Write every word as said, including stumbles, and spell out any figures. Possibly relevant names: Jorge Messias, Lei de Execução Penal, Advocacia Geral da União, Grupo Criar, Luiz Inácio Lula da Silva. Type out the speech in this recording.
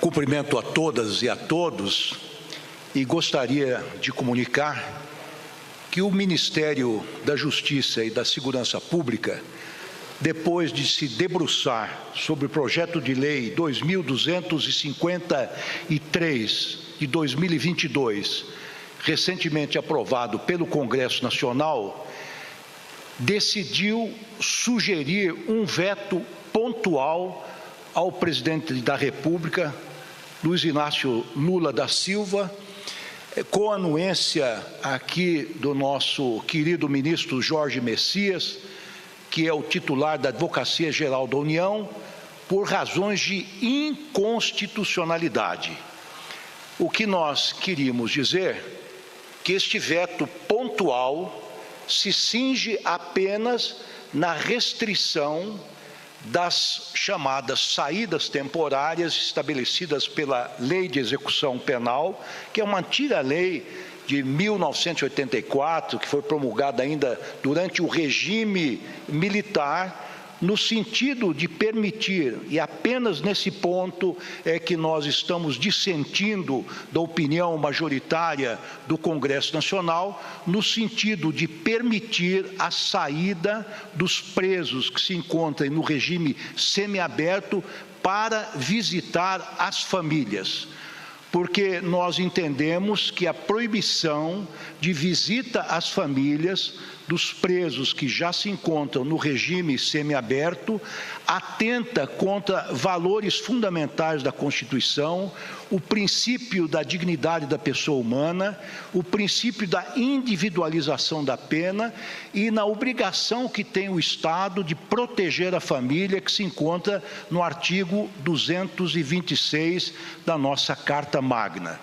Cumprimento a todas e a todos e gostaria de comunicar que o Ministério da Justiça e da Segurança Pública, depois de se debruçar sobre o Projeto de Lei dois mil duzentos e cinquenta e três de dois mil e vinte e dois, recentemente aprovado pelo Congresso Nacional, decidiu sugerir um veto pontual ao presidente da República, Luiz Inácio Lula da Silva, com a anuência aqui do nosso querido ministro Jorge Messias, que é o titular da Advocacia Geral da União, por razões de inconstitucionalidade. O que nós queríamos dizer? Que este veto pontual se cinge apenas na restrição das chamadas saídas temporárias estabelecidas pela Lei de Execução Penal, que é uma antiga lei de mil novecentos e oitenta e quatro, que foi promulgada ainda durante o regime militar, no sentido de permitir, e apenas nesse ponto é que nós estamos dissentindo da opinião majoritária do Congresso Nacional, no sentido de permitir a saída dos presos que se encontram no regime semiaberto para visitar as famílias. Porque nós entendemos que a proibição de visita às famílias dos presos que já se encontram no regime semiaberto atenta contra valores fundamentais da Constituição, o princípio da dignidade da pessoa humana, o princípio da individualização da pena e na obrigação que tem o Estado de proteger a família, que se encontra no artigo duzentos e vinte e seis da nossa Carta Magna.